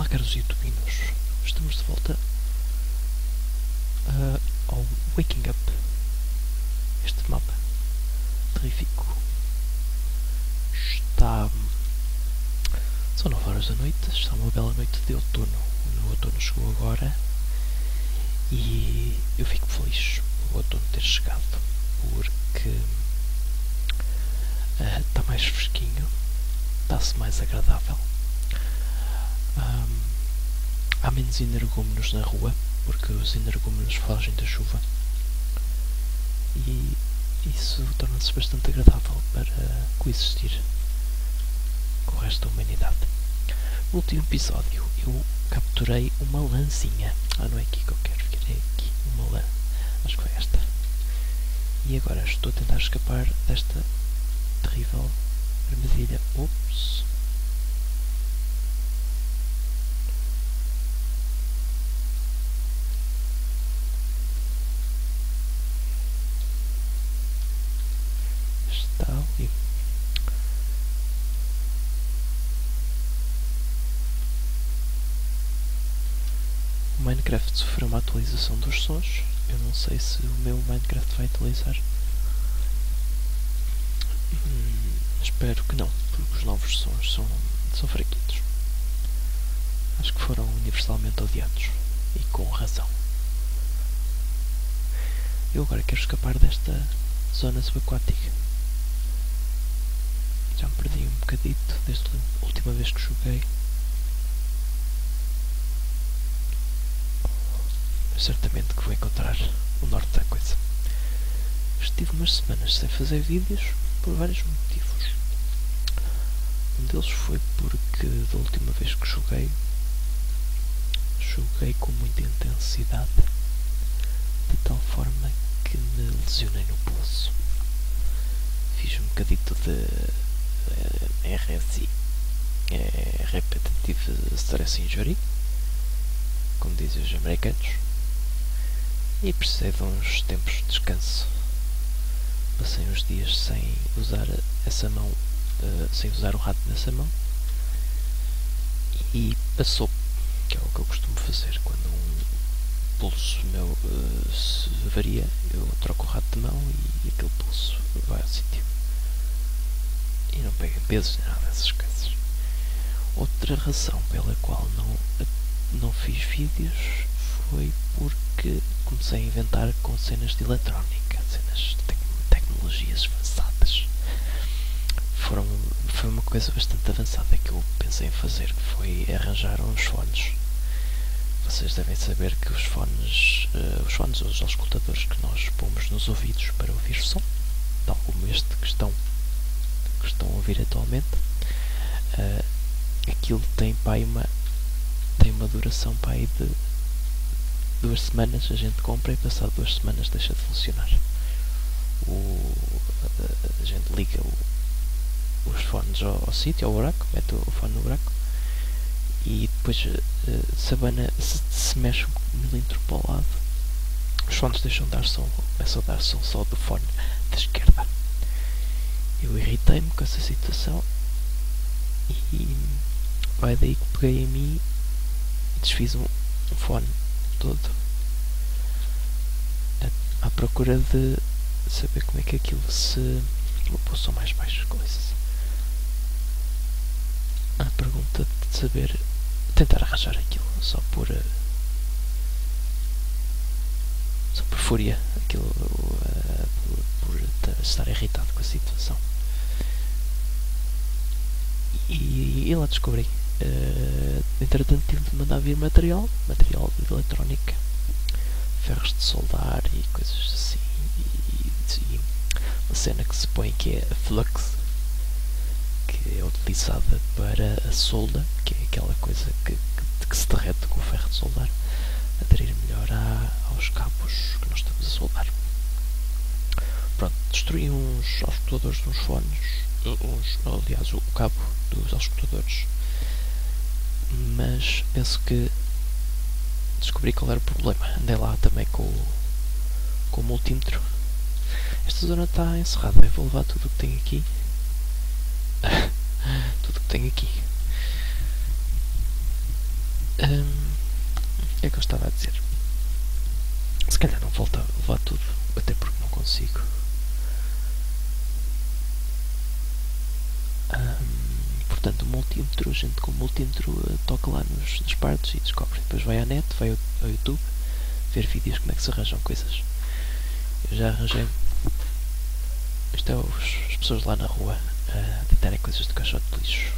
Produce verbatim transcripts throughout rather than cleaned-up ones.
Olá caros youtubinos, estamos de volta uh, ao Waking Up. Este mapa terrífico. Está... São nove horas da noite, está uma bela noite de outono. O outono chegou agora e eu fico feliz por o outono ter chegado, porque uh, está mais fresquinho, está-se mais agradável. Um, há menos energúmenos na rua, porque os energúmenos fogem da chuva, e isso torna-se bastante agradável para coexistir com o resto da humanidade. No último episódio eu capturei uma lãzinha. Ah, não é aqui que eu quero vir, é aqui uma lã, acho que foi esta. E agora estou a tentar escapar desta terrível armadilha. Ops. O Minecraft sofreu uma atualização dos sons. Eu não sei se o meu Minecraft vai atualizar. Hum, espero que não, porque os novos sons são, são fraquitos. Acho que foram universalmente odiados, e com razão. Eu agora quero escapar desta zona subaquática. Já me perdi um bocadito desde a última vez que joguei. Certamente que vou encontrar o norte da coisa. Estive umas semanas sem fazer vídeos por vários motivos. Um deles foi porque da última vez que joguei, joguei com muita intensidade, de tal forma que me lesionei no pulso. Fiz um bocadito de R S I, é Repetitive Stress Injury, como dizem os americanos, e precisei de uns tempos de descanso. Passei uns dias sem usar essa mão, uh, sem usar o rato nessa mão, e passou, que é o que eu costumo fazer quando um pulso meu uh, se varia. Eu troco o rato de mão e aquele pulso vai ao sítio. E não pega pesos nem nada dessas coisas. Outra razão pela qual não, não fiz vídeos foi porque comecei a inventar com cenas de eletrónica, cenas de tecnologias avançadas. Foram, foi uma coisa bastante avançada que eu pensei em fazer, que foi arranjar uns fones. Vocês devem saber que os fones, uh, os fones, os auscultadores que nós pomos nos ouvidos para ouvir o som, tal como este que estão que estão a ouvir atualmente, uh, aquilo tem, pá, uma, tem uma duração, pá, de duas semanas a gente compra e passado duas semanas deixa de funcionar. O, a, a gente liga o, os fones ao, ao sítio, ao buraco, mete o, o fone no buraco e depois uh, se, abana, se, se mexe um milímetro para o lado, os fones deixam de dar som, começam a dar som só do fone da esquerda. Eu irritei-me com essa situação e vai daí que peguei em mim e desfiz um, um fone todo à, à procura de saber como é que aquilo se... Vou pôr só mais baixo coisas. A pergunta de saber... Tentar arranjar aquilo só por... Só por fúria, aquilo uh, por, por estar irritado com a situação. E, e lá descobri. Uh, entretanto tive de mandar vir material, material de eletrónica, ferros de soldar e coisas assim, e, e uma cena que se põe que é a flux, que é utilizada para a solda, que é aquela coisa que, que, que se derrete com o ferro de soldar, aderir melhor à, aos cabos que nós estamos a soldar. Pronto, destruí uns auscultadores de uns fones, uns, aliás, o cabo dos auscultadores, mas penso que descobri qual era o problema. Andei lá também com o, com o multímetro. Esta zona está encerrada, eu vou levar tudo o que tem aqui. Tudo o que tem aqui. Portanto, o multímetro, gente, com o multímetro uh, toca lá nos, nas partes e descobre. Depois vai à net, vai ao, ao YouTube, ver vídeos como é que se arranjam coisas. Eu já arranjei... Isto é os, as pessoas lá na rua uh, a deitarem coisas do caixote de lixo.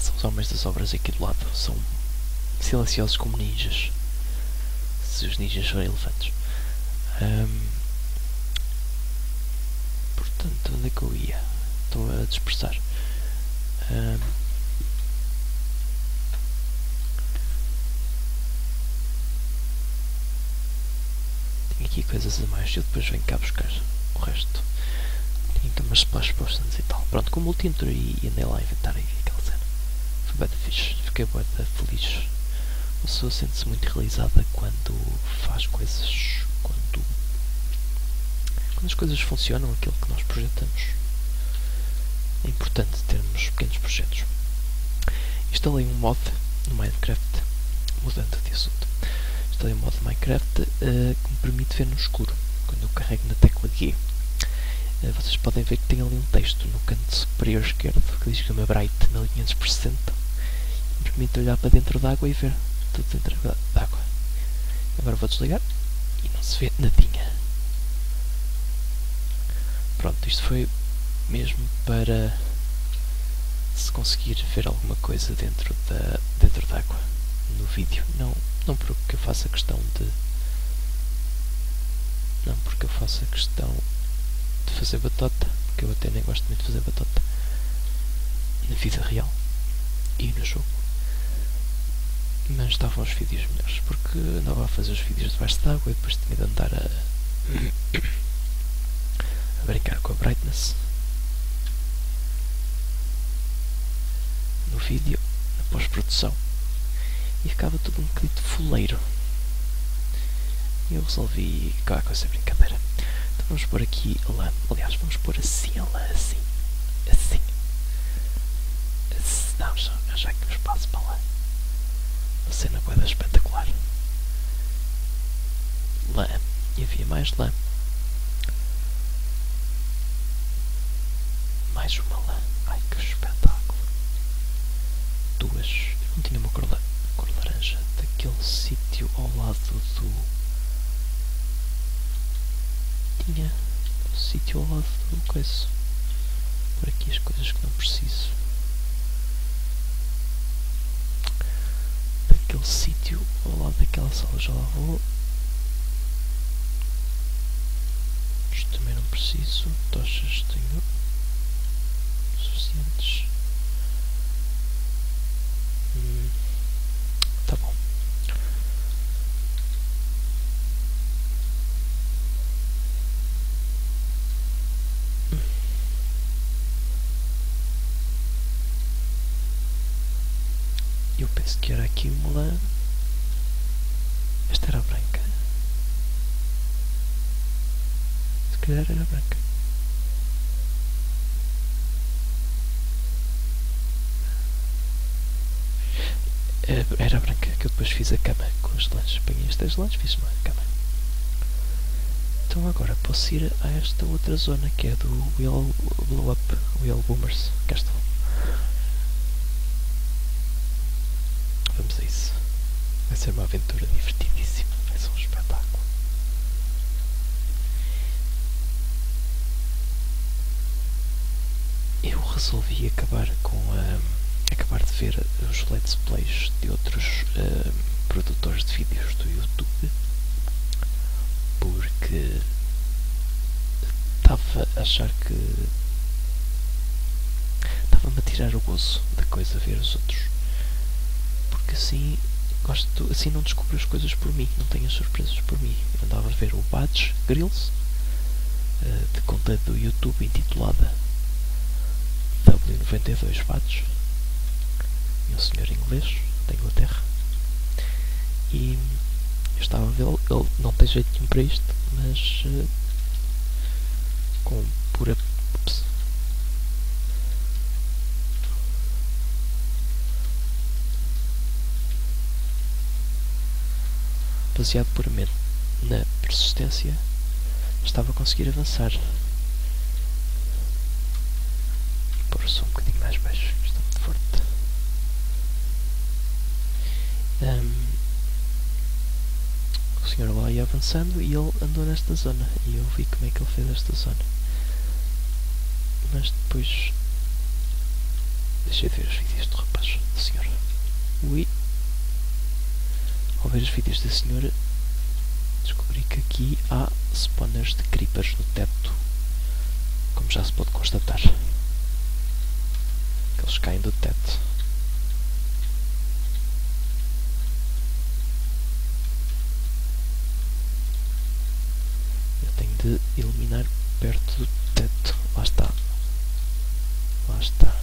São os homens das obras aqui do lado. São silenciosos como ninjas. Se os ninjas forem elefantes. Um, portanto, onde é que eu ia? Estou a dispersar. Um, tenho aqui coisas a mais. Eu depois venho cá buscar o resto. Tenho aqui umas splash potions e tal. Pronto, com o multímetro e andei lá a inventar aquela cena. Foi bué da fixe. Fiquei bué da feliz. A pessoa sente-se muito realizada quando faz coisas, quando, quando as coisas funcionam, aquilo que nós projetamos. É importante termos pequenos projetos. Instalei um mod no Minecraft, mudando de assunto. Instalei um mod no Minecraft uh, que me permite ver no escuro, quando eu carrego na tecla G. Uh, vocês podem ver que tem ali um texto no canto superior esquerdo que diz Gammabright na linha de presente. Me permite olhar para dentro da água e ver. Tudo dentro da água. Agora vou desligar e não se vê nadinha. Pronto, isto foi mesmo para se conseguir ver alguma coisa dentro da dentro da água no vídeo. Não, não porque eu faça questão de não porque eu faça questão de fazer batota, porque eu até nem gosto muito de fazer batota na vida real e no jogo. Mas estavam os vídeos melhores, porque andava a fazer os vídeos debaixo de água e depois tinha de andar a, a brincar com a brightness no vídeo, na pós-produção, e ficava tudo um bocadinho fuleiro. E eu resolvi acabar com essa brincadeira. Então vamos pôr aqui a lã, aliás, vamos pôr assim a lã, assim, assim. assim. Não, já, já que um espaço para lá. Uma cena coisa espetacular. Lã. E havia mais lã. Mais uma lã. Ai, que espetáculo. Duas. Eu não tinha uma cor, la cor laranja daquele sítio ao lado do... Tinha um sítio ao lado do coiso. Por aqui as coisas que não preciso. Aquele sítio ao lado daquela sala, já lá vou. Isto também não preciso. Tochas tenho suficientes. Hum. Tá bom. Eu penso que era aqui uma lã. Esta era branca. Se calhar era branca. Era branca, que eu depois fiz a cama com as lãs. Peguei estas lãs, fiz uma cama. Então agora posso ir a esta outra zona, que é do Wheel Blow Up Wheel Boomers Castle. Vamos a isso. Vai ser uma aventura divertidíssima. Vai ser um espetáculo. Eu resolvi acabar com a... acabar de ver os let's plays de outros uh, produtores de vídeos do YouTube, porque estava a achar que... estava-me a tirar o gozo da coisa ver os outros. Porque assim, gosto, assim não descubro as coisas por mim, não tenho as surpresas por mim. Eu andava a ver o Badge Grills, uh, de conta do YouTube intitulada W noventa e dois Badge, e um senhor inglês da Inglaterra. E eu estava a vê-lo, ele não tem jeito nenhum para isto, mas uh, com pura... Ups. Baseado puramente na persistência, estava a conseguir avançar. abro só um bocadinho mais baixo, está muito forte. Um, o senhor lá ia avançando e ele andou nesta zona e eu vi como é que ele fez esta zona, mas depois deixei de ver os vídeos do rapaz, do senhor. Ui, ao ver os vídeos da senhora descobri que aqui há spawners de creepers no teto, como já se pode constatar, que eles caem do teto. Eu tenho de eliminar perto do teto, lá está, lá está.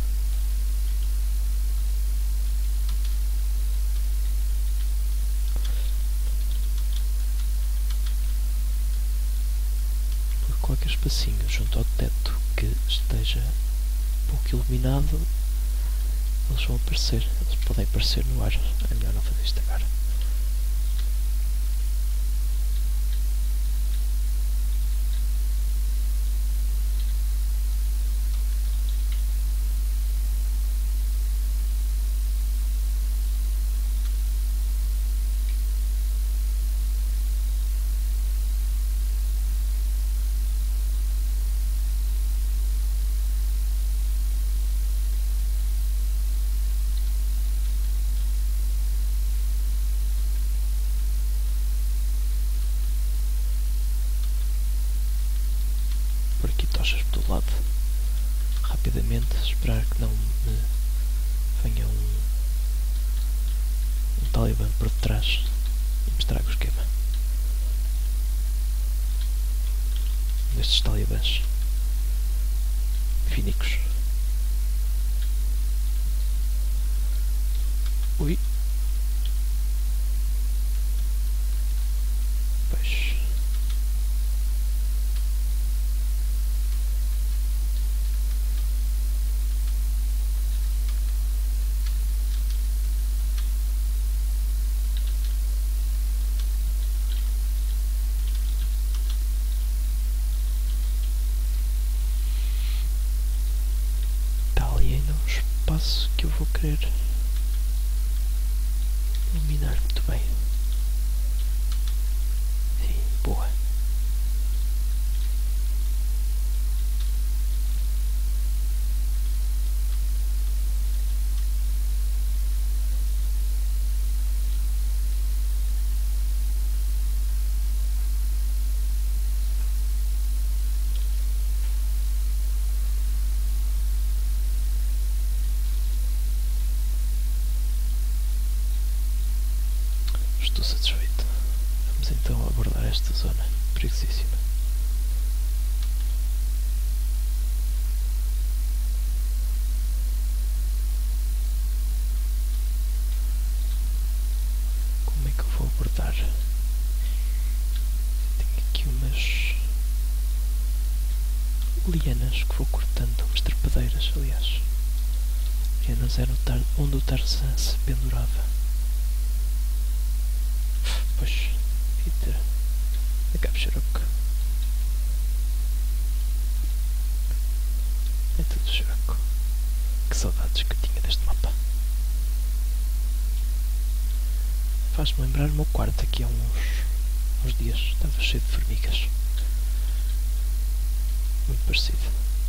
Qualquer espacinho junto ao teto que esteja pouco iluminado, eles vão aparecer, eles podem aparecer no ar. É melhor não fazer isto agora. Tochas por todo lado, rapidamente, esperar que não me venha um, um talibã por detrás e me estrague o esquema. Destes talibãs finicos. Ui. Que eu vou querer iluminar muito bem. Sim, boa. Estou satisfeito. Vamos então abordar esta zona perigosíssima. Como é que eu vou abordar? Tenho aqui umas lianas que vou cortando, umas trepadeiras, aliás. Lianas era onde o Tarzan se pendurava. Push it, the capture rock. É tudo Xeroco. Que saudades que tinha deste mapa. Faz-me lembrar o meu quarto aqui há uns, uns dias. Estava cheio de formigas. Muito parecido.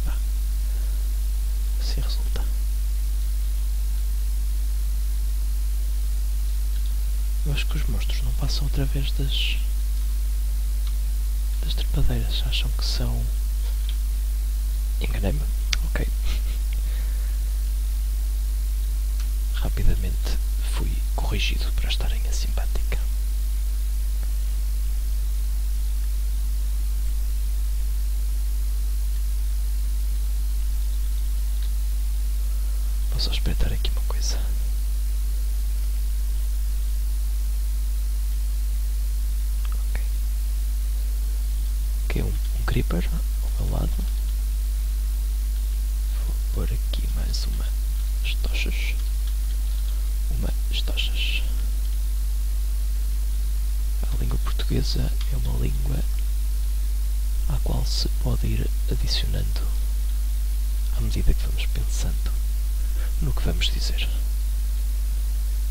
Ah, assim resulta. Eu acho que os monstros não passam através das, das trepadeiras, acham que são... Enganei-me? Ok. Rapidamente fui corrigido para estarem a simpática. Vou só espreitar aqui uma coisa. Creeper ao meu lado. Vou pôr aqui mais uma tochas. Uma tochas. A língua portuguesa é uma língua à qual se pode ir adicionando a à medida que vamos pensando no que vamos dizer.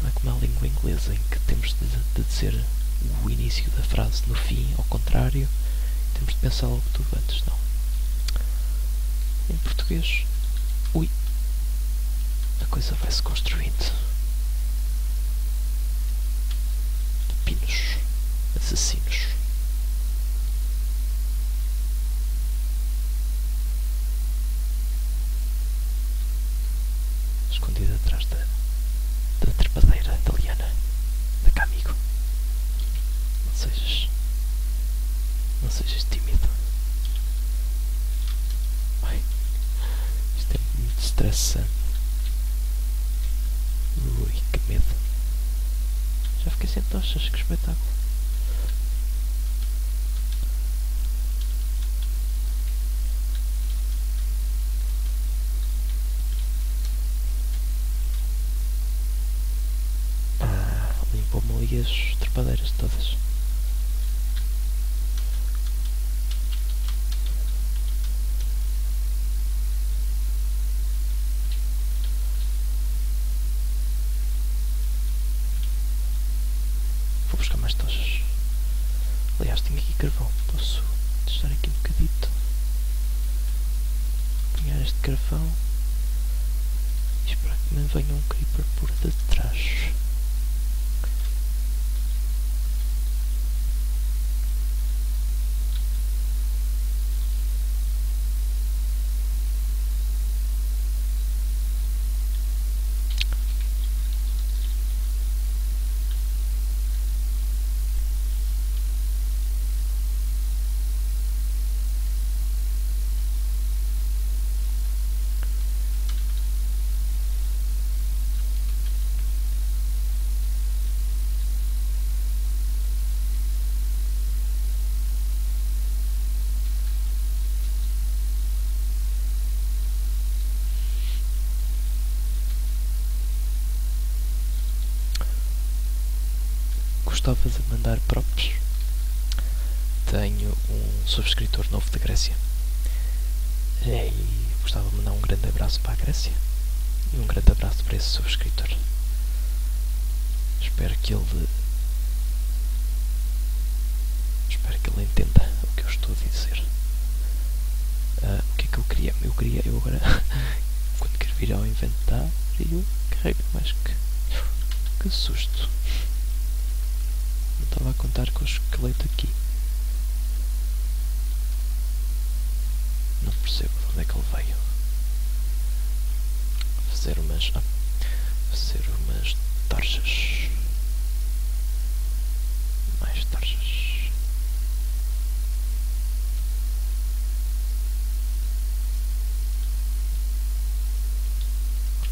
Não é como a língua inglesa, em que temos de, de dizer o início da frase no fim, ao contrário, temos de pensar logo tudo antes, não. Em português, ui, a coisa vai-se construindo. Pinos, assassinos. Escondida atrás da, da trepadeira italiana, da cá, amigo. Não sejas, não sejas tímido. Ai, isto é muito estressante. Ui, que medo. Já fiquei sem tochas, que espetáculo. E as trepadeiras todas. Vou buscar mais tochas. Aliás, tenho aqui carvão. Posso deixar aqui um bocadito. Apanhar este carvão. E esperar que me venha um creeper por detrás. Gostava de mandar props. Tenho um subscritor novo da Grécia e gostava de mandar um grande abraço para a Grécia e um grande abraço para esse subscritor. Espero que ele espero que ele entenda o que eu estou a dizer. Uh, o que é que eu queria? Eu queria, eu agora quando quero vir ao inventário eu carrego, mas que, que susto. Estava a contar com o esqueleto aqui. Não percebo de onde é que ele veio. Fazer umas... Ah, fazer umas torchas. Mais torchas.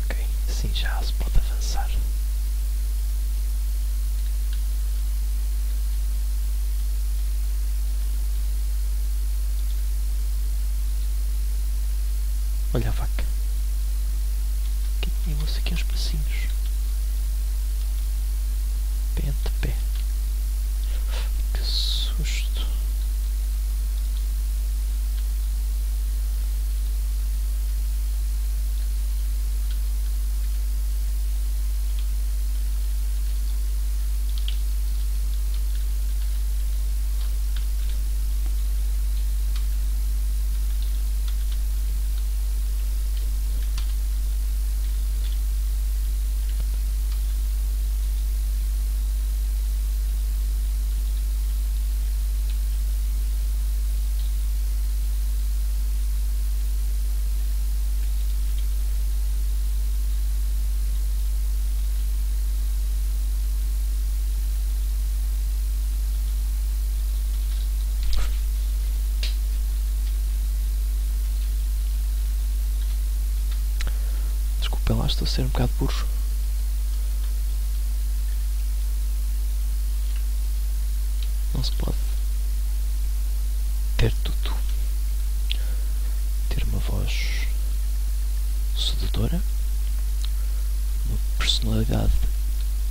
Ok, assim já se pode avançar. Olha a vaca. Que tinha-se aqui aos passinhos. Pé ante pé. Que susto. Lá estou a ser um bocado burro. Não se pode ter tudo. Ter uma voz sedutora, uma personalidade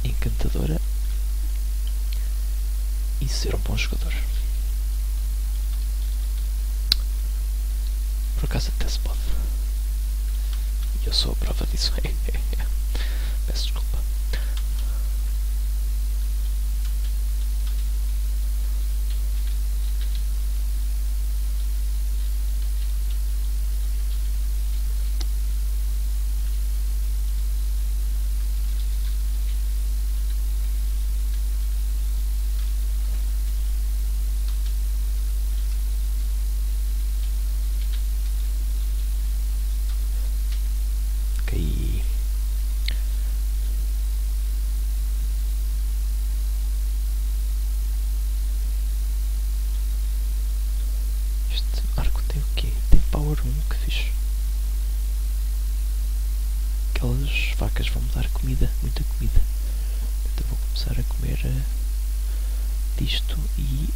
encantadora e ser um bom jogador. Por acaso até se pode. Eu sou a prova disso. Peço desculpa. Aquelas vacas vão-me dar comida, muita comida. Então vou começar a comer uh, disto e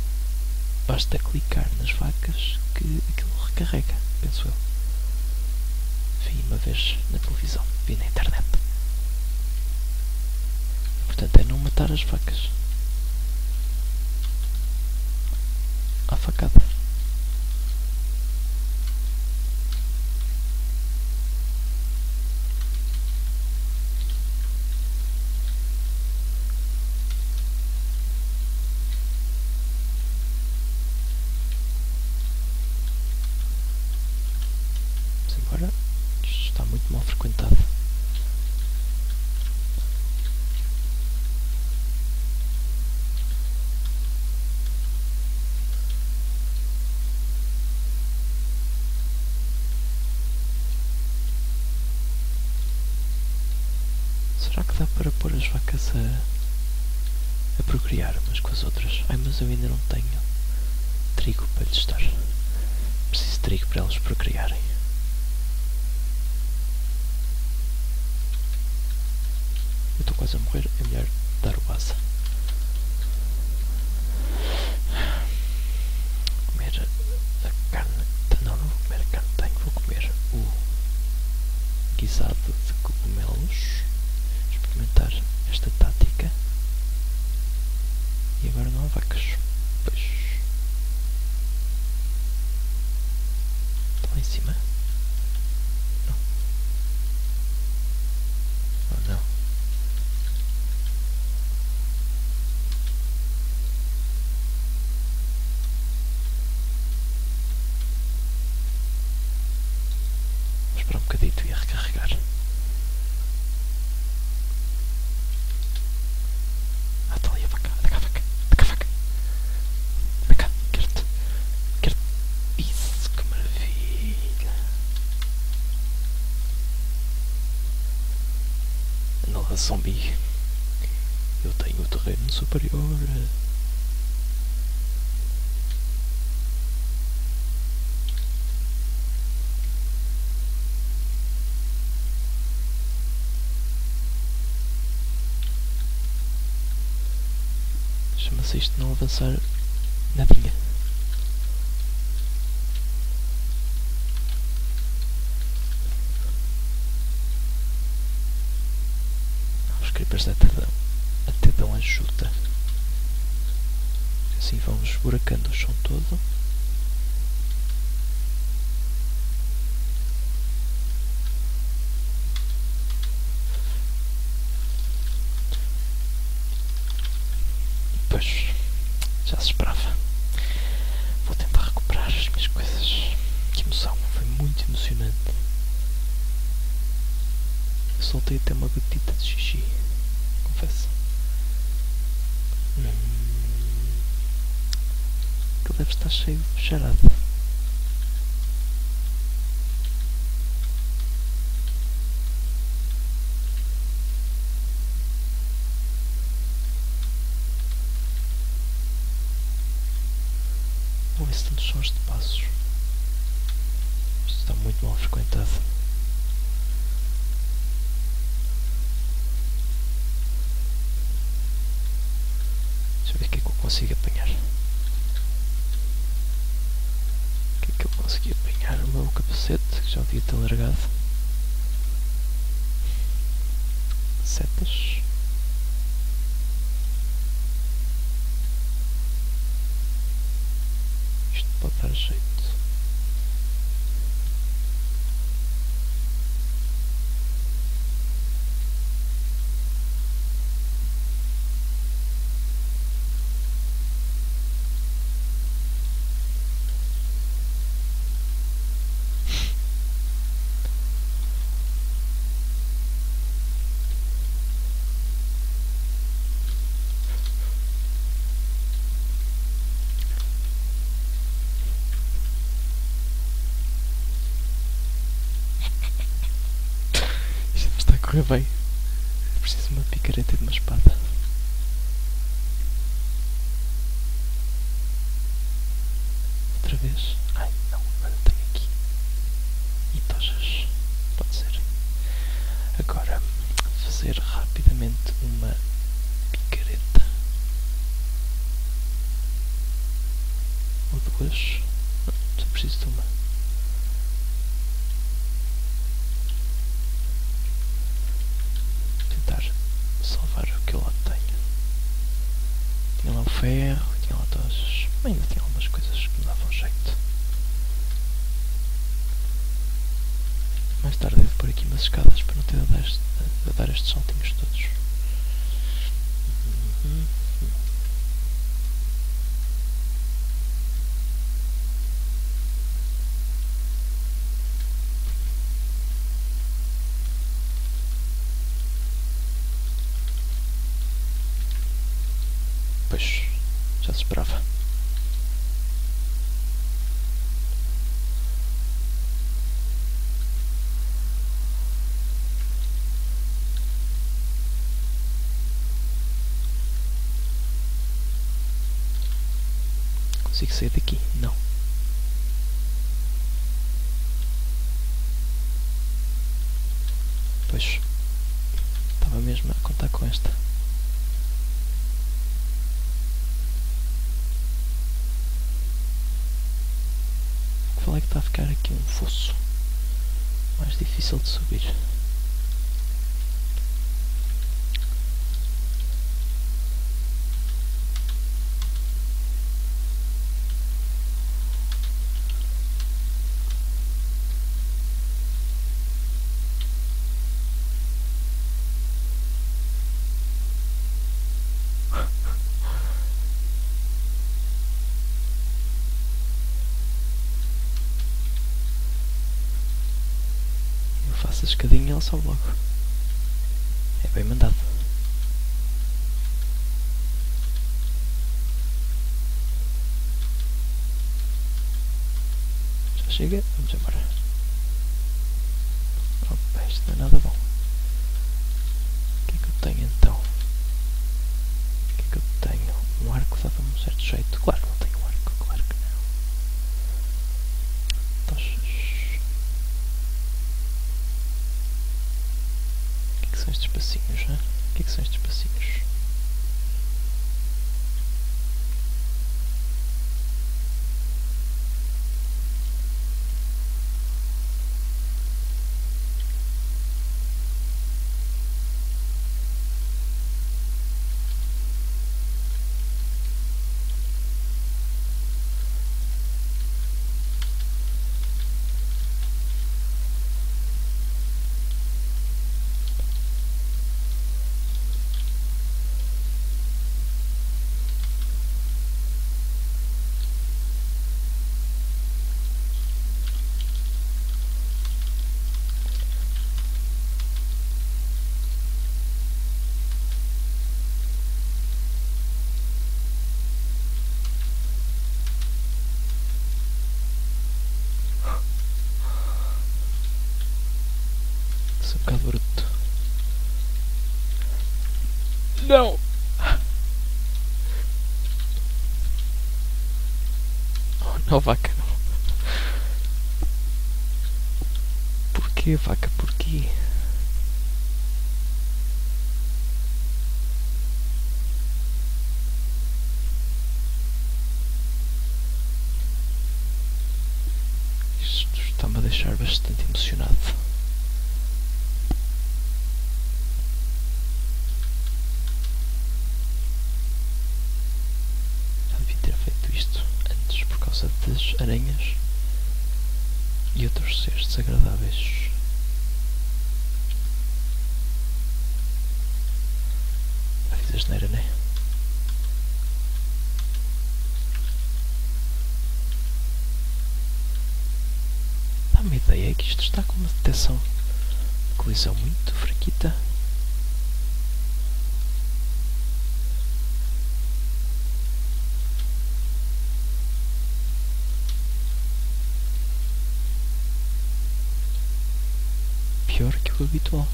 basta clicar nas vacas que aquilo recarrega, penso eu. Vi uma vez na televisão, vi na internet. Portanto é não matar as vacas. À facada. Será que dá para pôr as vacas a, a procriar umas com as outras? Ai, mas eu ainda não tenho trigo para lhes dar. Preciso de trigo para elas procriarem. Eu estou quase a morrer, é melhor dar o asa. Comer a carne. Não, não vou comer a carne, tenho. Vou comer o guisado de cogumelos. Experimentar esta tática. E agora não há vacas. Pois. Estão lá em cima? Não. Oh não. Vou esperar um bocadito e a recarregar. Zombie, eu tenho o terreno superior. Chama-se isto não avançar nadinha. Até dão, até dão ajuda. Assim vamos esburacando o chão todo. Pois, já se esperava. Vou tentar recuperar as minhas coisas. Que emoção, foi muito emocionante. Eu soltei até uma gotita de xixi. Hum. Que deve estar cheio de charada. Vou ver se tantos sons de passos. Isto está muito mal frequentado. Consigo apanhar. O que é que eu consegui apanhar? O meu capacete, que já devia ter largado. Setas. Isto pode dar jeito. correr bem. Preciso de uma picareta e de uma espada. Outra vez. Ai, não, agora tenho aqui. E tochas. Pode ser. Agora, fazer rapidamente uma picareta. Ou duas. Não, só preciso de uma. Ferro, tinha lá tochas, ainda tinha algumas coisas que me davam jeito. Mais tarde devo pôr aqui umas escadas para não ter a dar, este, a dar estes saltinhos todos. Uhum. Pois. Já se esperava. Consigo sair daqui? Não. Pois. Estava mesmo a contar com esta. É que está a ficar aqui um fosso mais difícil de subir. Faço a escadinha e ela sobe logo. É bem mandado. Já chega, vamos embora. Opa, isto não é nada bom. O que é que eu tenho então? O que é que eu tenho? Um arco dava-me um certo jeito. Claro que não tenho um arco, claro que não. Tochas. O que são estes passinhos, né? O que é que são estes passinhos? Um bocado bruto. Não! Oh, não, vaca, não. Porquê, vaca, porquê? Isto está-me a deixar bastante emocionado. Das aranhas e outros seres desagradáveis. Já fiz a geneira, não é? Dá-me a ideia que isto está com uma detecção de colisão muito fraquita. Pior que o habitual.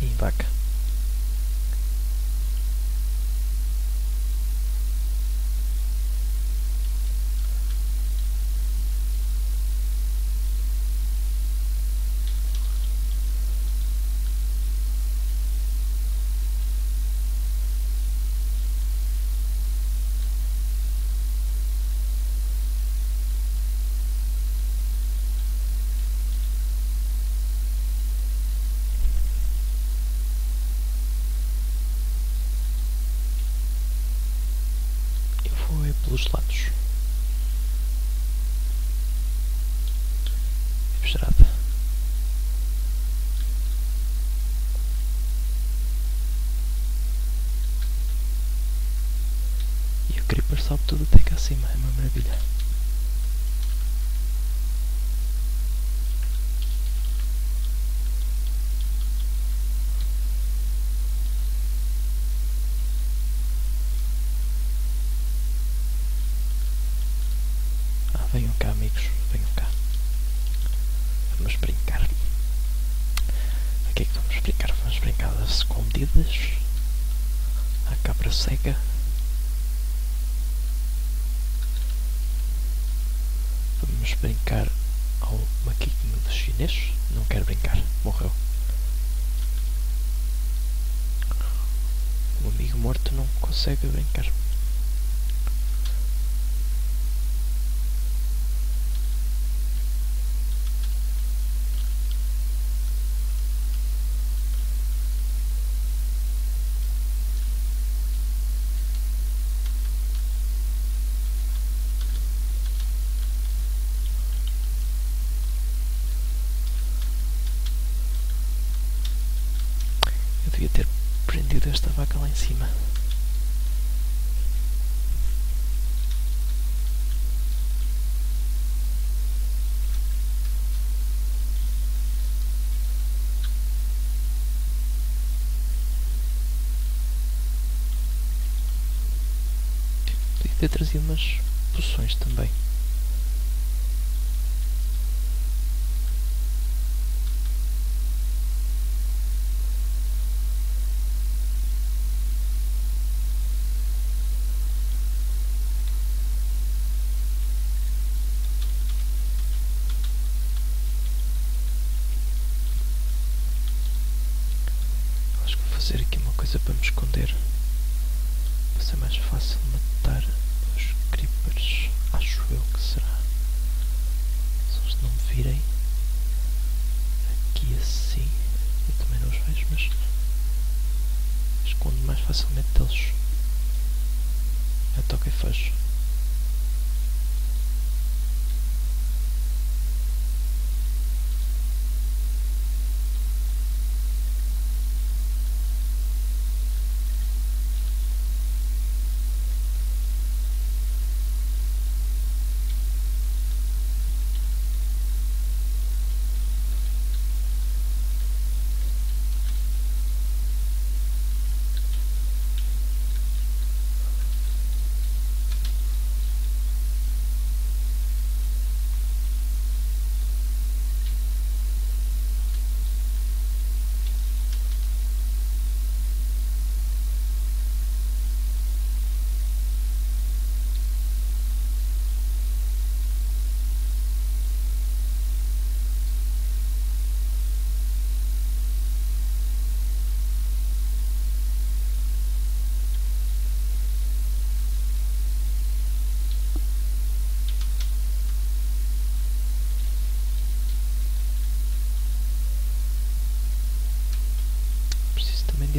Sim, vaca. Pelos lados. Estrada. E o creeper sobe tudo até cá acima, é uma maravilha. Venham cá, amigos, venham cá. Vamos brincar. O que é que vamos brincar? Vamos brincar às escondidas. À cabra cega. Vamos brincar ao macaquinho chinês. Não quero brincar, morreu. O amigo morto não consegue brincar. Devia ter prendido esta vaca lá em cima. Devia ter trazido umas poções também. Vou fazer aqui uma coisa para me esconder, para ser mais fácil matar os creepers, acho eu que será, se eles não me virem, aqui assim, eu também não os vejo, mas escondo mais facilmente deles, eu toco e fecho.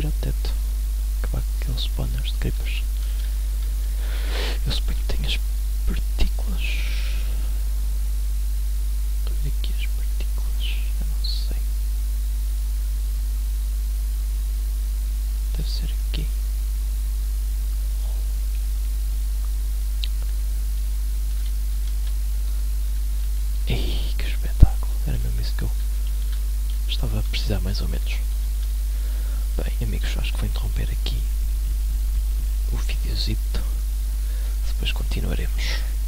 Ao teto, acabar com aqueles spawners de creepers. Eu suponho que tenho as partículas. Olha aqui as partículas, eu não sei. Deve ser aqui. Ei, que espetáculo! Era mesmo isso que eu estava a precisar, mais ou menos. Bem, amigos, acho que vou interromper aqui o videozito, depois continuaremos.